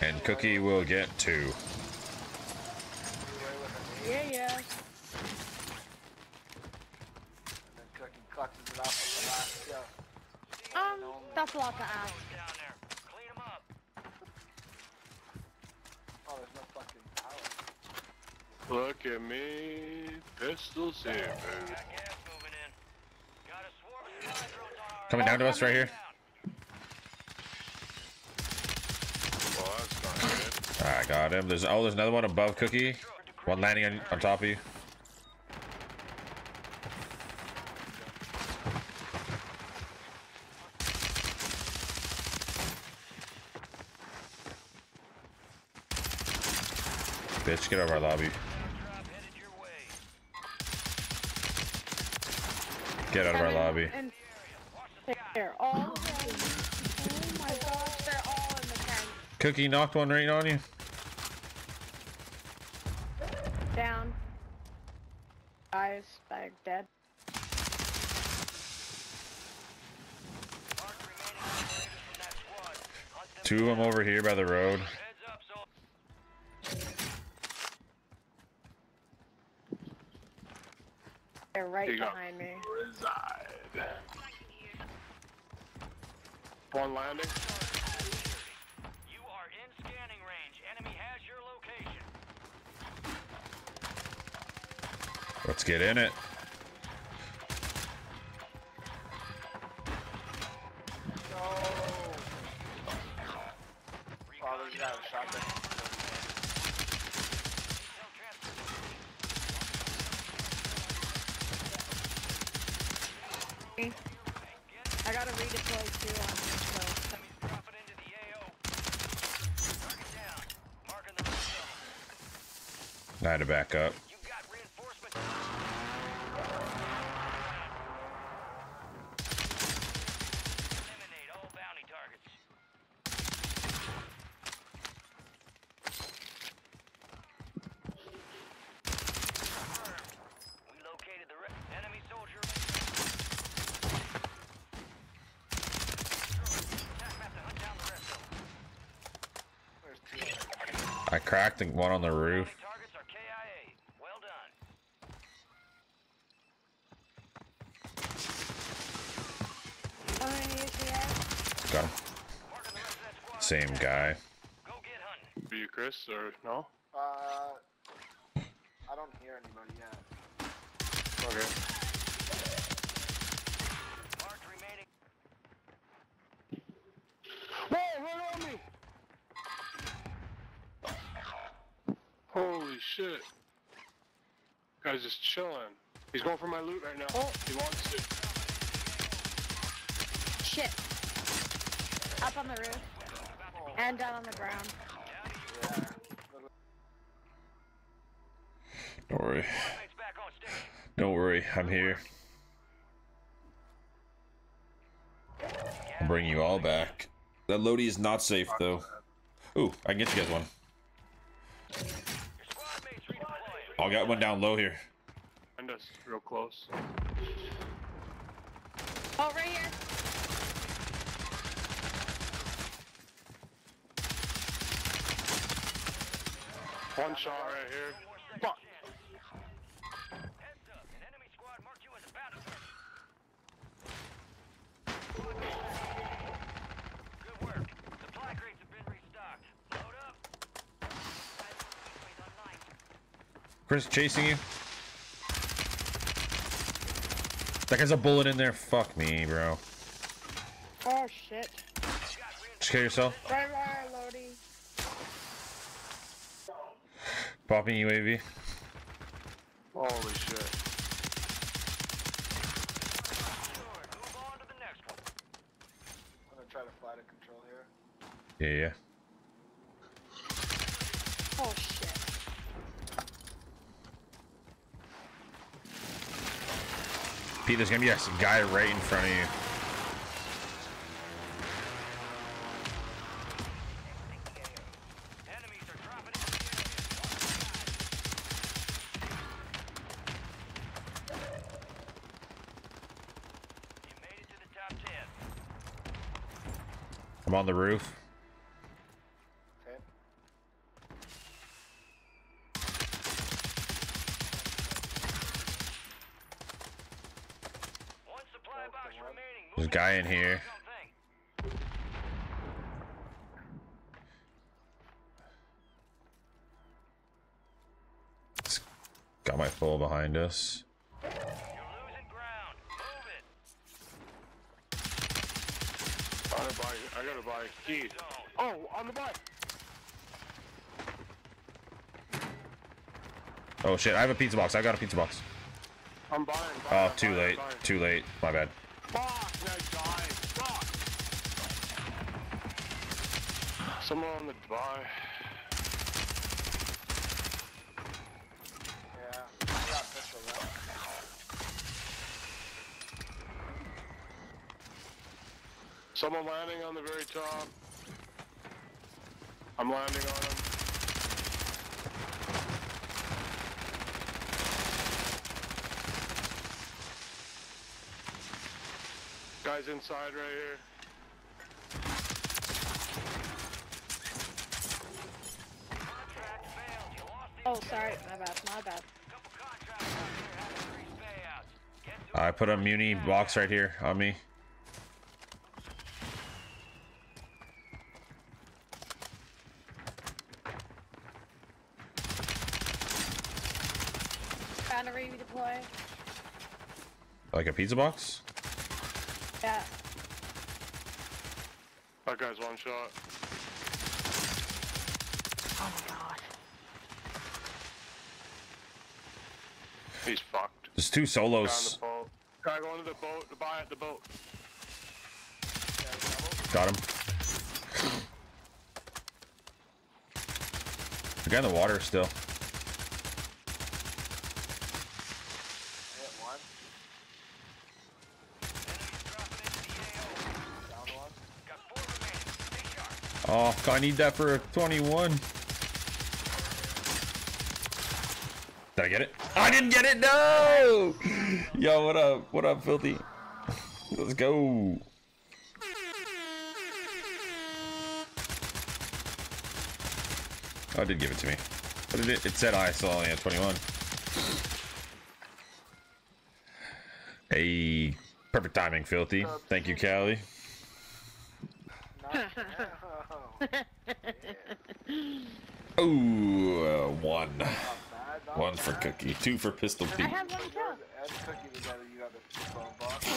And Cookie will get two. Yeah, yeah. And then Cookie clutches it off with the last go. That's a lot to ask. Oh, there's no fucking power. Look at me. Pistols here, baby. Coming down to us right here. I got him. There's there's another one above Cookie. One landing on top of you. Bitch, get out of our lobby. Get out of our lobby. They're all in the tank. Oh my gosh, they're all in the tank. Cookie knocked one right on you. Down. Eyes, bag, dead. Two of them over here by the road. They're right behind me. Reside. One landing. You are in scanning range. Enemy has your location. Let's get in it. No. Oh, there's that shot there. I gotta redeploy too. I had to back up. You got reinforcement. Eliminate all bounty targets. We located the enemy soldier. I cracked the one on the roof. Got him. Same guy. Go get hunting. Be you, Chris, or no? I don't hear anybody yet. Okay. Marked remaining. Whoa, run on me! Holy shit. Guy's just chilling. He's going for my loot right now. Oh. He wants to. Shit. Up on the roof and down on the ground. Don't worry. Don't worry, I'm here. I'll bring you all back. That loadie is not safe though. Ooh, I can get you guys one. I got one down low here. Find us real close. Oh, right here. One shot right here. Fuck. Heads up, an enemy squad marked you as a battle. Good work. Supply crates have been restocked. Load up. Chris chasing you. That guy's a bullet in there. Fuck me, bro. Oh shit. Just kill yourself. Right, right, loading. Popping UAV. Holy shit. Move on to the next one. I'm gonna try to fly to control here. Yeah, yeah. Oh shit. Pete, there's gonna be a guy right in front of you. I'm on the roof. Okay. There's a guy in here. It's got my full behind us. I gotta buy keys. Oh, on the bike. Oh shit, I have a pizza box. I got a pizza box. I'm buying. Oh, too late. Too late. My bad. Fuck, no, die. Fuck. Someone on the buy. Yeah, I got a pistol left. Someone landing on the very top. I'm landing on him. Guy's inside right here. Contract failed. You lost the sorry. My bad. My bad. Couple contracts out here had three stayouts. Get to I put a muni box right here on me. Like a pizza box? Yeah. That guy's one shot. Oh my god. He's fucked. There's two solos. Guy going to the boat to buy at the boat. Got him. The guy in the water still. Oh, I need that for 21. Did I get it? I didn't get it, no! Yo, what up? What up, Filthy? Let's go. Oh, it did give it to me. What did it? It said I still only had 21. Hey, perfect timing, Filthy. Thank you, Callie. Oh, one for Cookie, two for Pistol Pete. I have one kill.